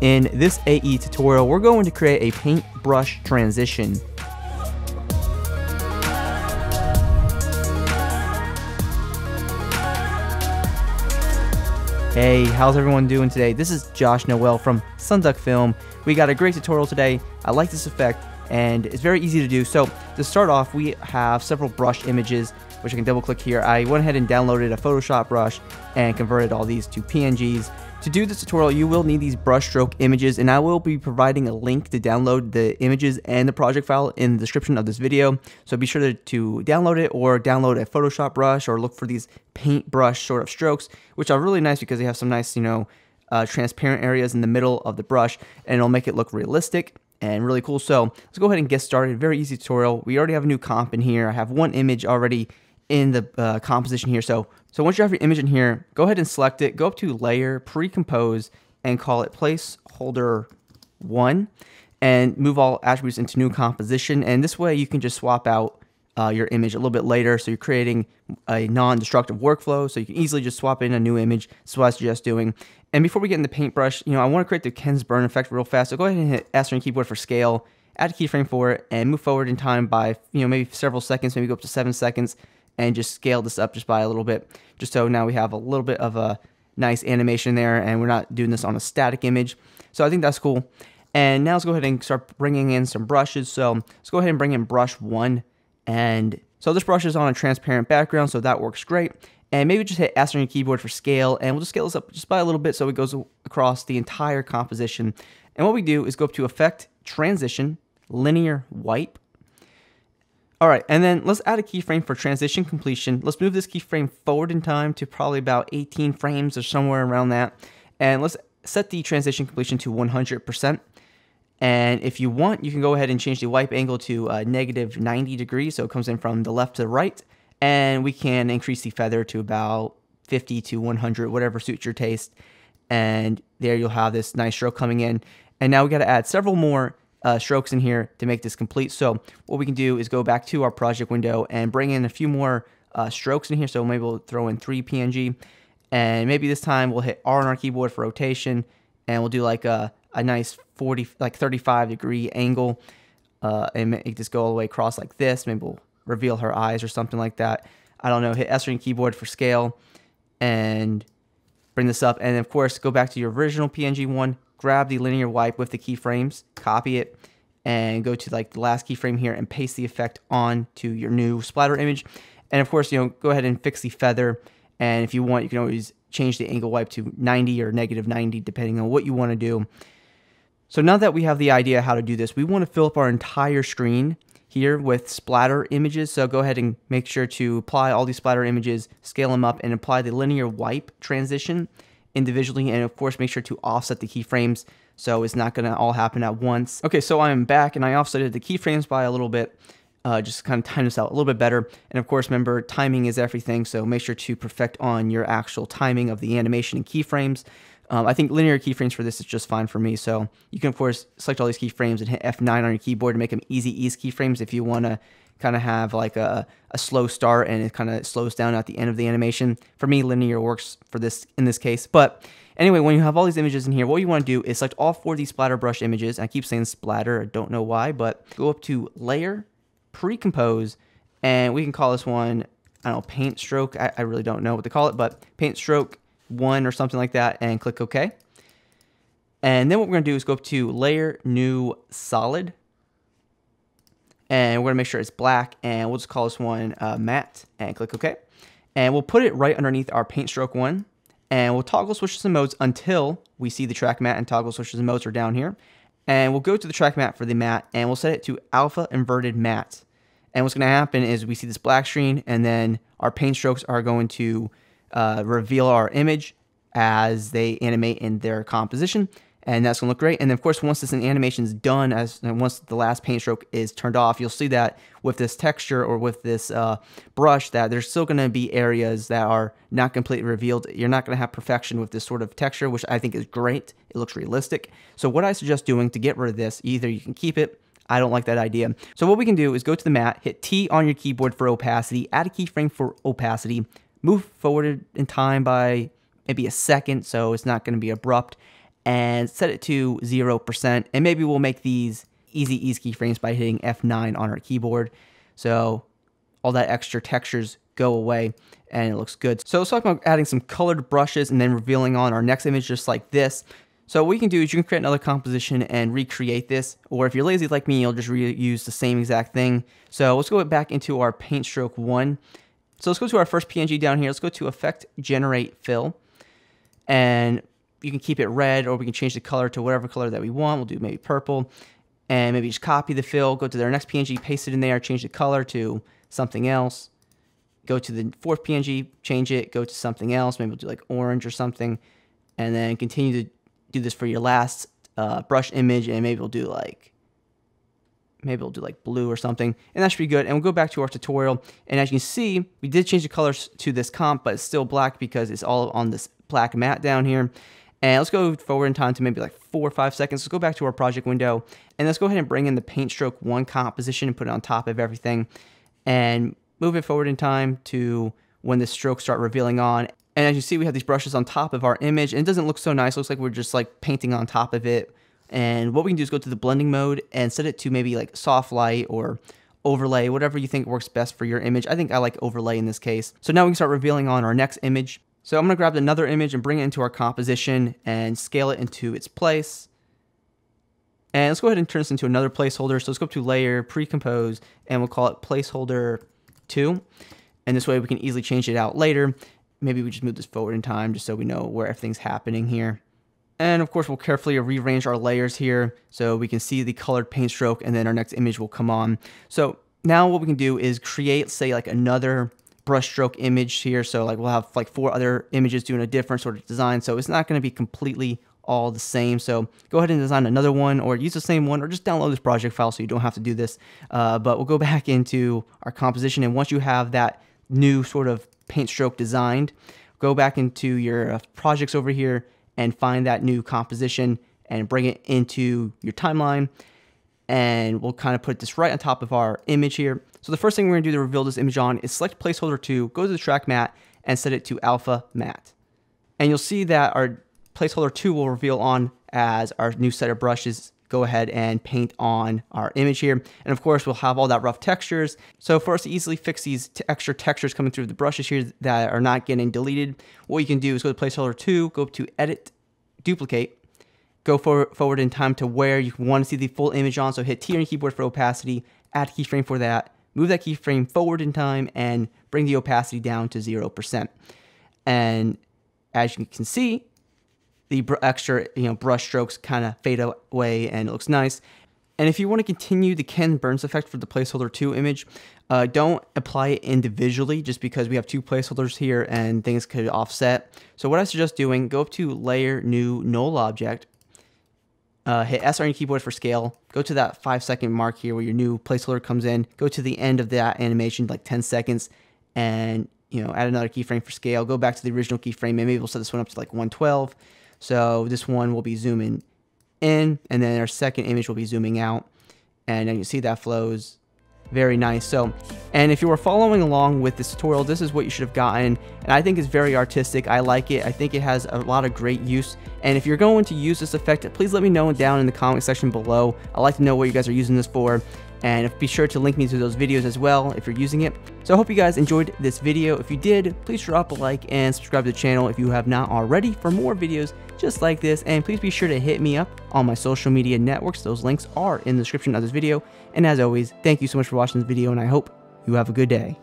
In this A.E. tutorial, we're going to create a paintbrush transition. Hey, how's everyone doing today? This is Josh Noel from Sunduck Film. We got a great tutorial today. I like this effect and it's very easy to do. So to start off, we have several brush images, which I can double click here. I went ahead and downloaded a Photoshop brush and converted all these to PNGs. To do this tutorial, you will need these brushstroke images, and I will be providing a link to download the images and the project file in the description of this video. So be sure to download it, or download a Photoshop brush, or look for these paintbrush sort of strokes, which are really nice because they have some nice, transparent areas in the middle of the brush, and it'll make it look realistic and really cool. So let's go ahead and get started. Very easy tutorial. We already have a new comp in here. I have one image already in the composition here. So once you have your image in here, go ahead and select it, go up to Layer, Pre-Compose, and call it Placeholder 1, and move all attributes into New Composition. And this way you can just swap out your image a little bit later, so you're creating a non-destructive workflow, so you can easily just swap in a new image. That's what I suggest doing. And before we get in the paintbrush, I want to create the Ken Burns effect real fast, so go ahead and hit S on your keyboard for scale, add a keyframe for it, and move forward in time by maybe several seconds, maybe go up to 7 seconds, and just scale this up just by a little bit, just so now we have a little bit of a nice animation there, and we're not doing this on a static image. So I think that's cool. And now let's go ahead and start bringing in some brushes. So let's go ahead and bring in brush 1, and so this brush is on a transparent background, so that works great. And maybe just hit S on your keyboard for scale, and we'll just scale this up just by a little bit so it goes across the entire composition. And what we do is go up to Effect, Transition, Linear Wipe. All right, and then let's add a keyframe for transition completion. Let's move this keyframe forward in time to probably about 18 frames or somewhere around that. And let's set the transition completion to 100%. And if you want, you can go ahead and change the wipe angle to negative 90 degrees, so it comes in from the left to the right. And we can increase the feather to about 50 to 100, whatever suits your taste. And there you'll have this nice stroke coming in. And now we gotta add several more strokes in here to make this complete. So what we can do is go back to our project window and bring in a few more strokes in here. So maybe we'll throw in 3 PNG, and maybe this time we'll hit R on our keyboard for rotation, and we'll do like a nice 35 degree angle, and make this go all the way across like this. Maybe we'll reveal her eyes or something like that. I don't know, hit S on your keyboard for scale and bring this up. And of course, go back to your original PNG one, grab the linear wipe with the keyframes, copy it, and go to like the last keyframe here and paste the effect on to your new splatter image. And of course, go ahead and fix the feather. And if you want, you can always change the angle wipe to 90 or negative 90, depending on what you want to do. So now that we have the idea how to do this, we want to fill up our entire screen here with splatter images. So go ahead and make sure to apply all these splatter images, scale them up, and apply the linear wipe transition individually, and of course make sure to offset the keyframes so it's not gonna all happen at once. Okay, so I'm back and I offsetted the keyframes by a little bit, just to kind of time this out a little bit better. And of course, remember, timing is everything, so make sure to perfect on your actual timing of the animation and keyframes. I think linear keyframes for this is just fine for me, so you can of course select all these keyframes and hit F9 on your keyboard to make them easy ease keyframes if you want to kind of have like a slow start and it kind of slows down at the end of the animation. For me, linear works for this in this case. But anyway, when you have all these images in here, what you want to do is select all 4 of these splatter brush images. I keep saying splatter, I don't know why, but go up to Layer, Pre-Compose, and we can call this one, I don't know, Paint Stroke. I really don't know what to call it, but Paint Stroke 1 or something like that, and click OK. And then what we're going to do is go up to Layer, New, Solid, and we're gonna make sure it's black, and we'll just call this one matte, and click OK. And we'll put it right underneath our paint stroke 1, and we'll toggle switches and modes until we see the track matte, and toggle switches and modes are down here. And we'll go to the track matte for the matte, and we'll set it to alpha inverted matte. And what's gonna happen is we see this black screen, and then our paint strokes are going to reveal our image as they animate in their composition. And that's gonna look great. And of course, once this animation is done, once the last paint stroke is turned off, you'll see that with this texture or with this brush that there's still gonna be areas that are not completely revealed. You're not gonna have perfection with this sort of texture, which I think is great. It looks realistic. So what I suggest doing to get rid of this, either you can keep it, I don't like that idea. So what we can do is go to the matte, hit T on your keyboard for opacity, add a keyframe for opacity, move forward in time by maybe a second, so it's not gonna be abrupt. and set it to 0%. And maybe we'll make these easy ease keyframes by hitting F9 on our keyboard. So all that extra textures go away and it looks good. So let's talk about adding some colored brushes and then revealing on our next image just like this. So what you can do is you can create another composition and recreate this, or if you're lazy like me, you'll just reuse the same exact thing. So let's go back into our paint stroke one. So let's go to our first PNG down here. Let's go to Effect, Generate, Fill, and you can keep it red, or we can change the color to whatever color that we want. We'll do maybe purple, and maybe just copy the fill, go to their next PNG, paste it in there, change the color to something else, go to the fourth PNG, change it, go to something else, maybe we'll do like orange or something, and then continue to do this for your last brush image, and maybe we'll do like blue or something, and that should be good. And we'll go back to our tutorial, and as you can see, we did change the colors to this comp, but it's still black because it's all on this black mat down here. And let's go forward in time to maybe like 4 or 5 seconds. Let's go back to our project window, and let's go ahead and bring in the paint stroke one composition and put it on top of everything, and move it forward in time to when the strokes start revealing on. And as you see, we have these brushes on top of our image, and it doesn't look so nice. It looks like we're just like painting on top of it. And what we can do is go to the blending mode and set it to maybe like soft light or overlay, whatever you think works best for your image. I think I like overlay in this case. So now we can start revealing on our next image. So I'm gonna grab another image and bring it into our composition and scale it into its place. And let's go ahead and turn this into another placeholder. So let's go up to Layer, Pre-Compose, and we'll call it Placeholder 2. And this way we can easily change it out later. Maybe we just move this forward in time just so we know where everything's happening here. And of course, we'll carefully rearrange our layers here so we can see the colored paint stroke, and then our next image will come on. So now what we can do is create, say, like another brushstroke image here. So like we'll have like 4 other images doing a different sort of design. So it's not going to be completely all the same. So go ahead and design another one, or use the same one, or just download this project file so you don't have to do this. But we'll go back into our composition, and once you have that new sort of paint stroke designed, go back into your projects over here and find that new composition and bring it into your timeline, and we'll kind of put this right on top of our image here. So the first thing we're gonna do to reveal this image on is select placeholder 2, go to the track mat and set it to alpha mat, and you'll see that our placeholder 2 will reveal on as our new set of brushes. Go ahead and paint on our image here. And of course, we'll have all that rough textures. So for us to easily fix these extra textures coming through the brushes here that are not getting deleted, what you can do is go to placeholder 2, go to edit, duplicate, go forward in time to where you want to see the full image on. So hit T on your keyboard for opacity, add keyframe for that, move that keyframe forward in time, and bring the opacity down to 0%. And as you can see, the extra brush strokes kind of fade away, and it looks nice. And if you want to continue the Ken Burns effect for the placeholder 2 image, don't apply it individually just because we have 2 placeholders here and things could offset. So what I suggest doing, go up to Layer, New, Null Object, hit S on your keyboard for scale, go to that 5-second mark here where your new placeholder comes in, go to the end of that animation, like 10 seconds, and add another keyframe for scale, go back to the original keyframe, and maybe we'll set this one up to like 112. So this one will be zooming in, and then our second image will be zooming out. And then you see that flows very nice. So, and if you were following along with this tutorial, this is what you should have gotten. And I think it's very artistic. I like it. I think it has a lot of great use. And if you're going to use this effect, please let me know down in the comment section below. I'd like to know what you guys are using this for. And be sure to link me to those videos as well if you're using it. So I hope you guys enjoyed this video. If you did, please drop a like and subscribe to the channel if you have not already for more videos just like this. And please be sure to hit me up on my social media networks. Those links are in the description of this video. And as always, thank you so much for watching this video, and I hope you have a good day.